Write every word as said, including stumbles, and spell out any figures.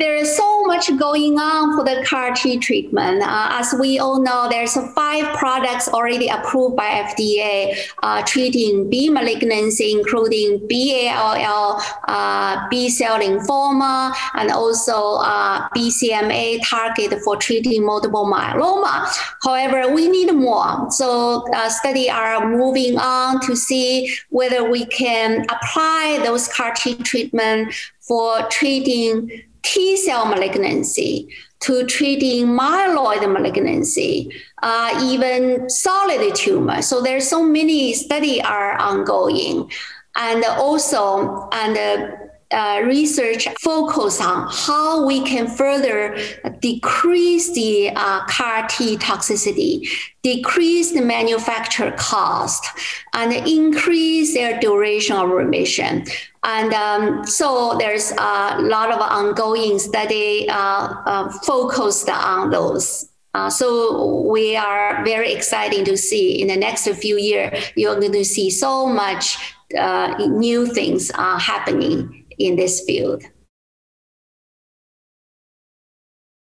There is so much going on for the C A R T treatment. Uh, as we all know, there's five products already approved by F D A uh, treating B malignancy, including B A L L, uh, B-cell lymphoma, and also uh, B C M A target for treating multiple myeloma. However, we need more. So uh, studies are moving on to see whether we can apply those C A R T treatment for treating T-cell malignancy, to treating myeloid malignancy, uh, even solid tumor. So there's so many studies are ongoing. And also, and uh, uh, research focus on how we can further decrease the uh, C A R T toxicity, decrease the manufacture cost, and increase their duration of remission. And um, so there's a lot of ongoing study uh, uh, focused on those. Uh, so we are very excited to see in the next few years, you're going to see so much uh, new things uh, happening in this field.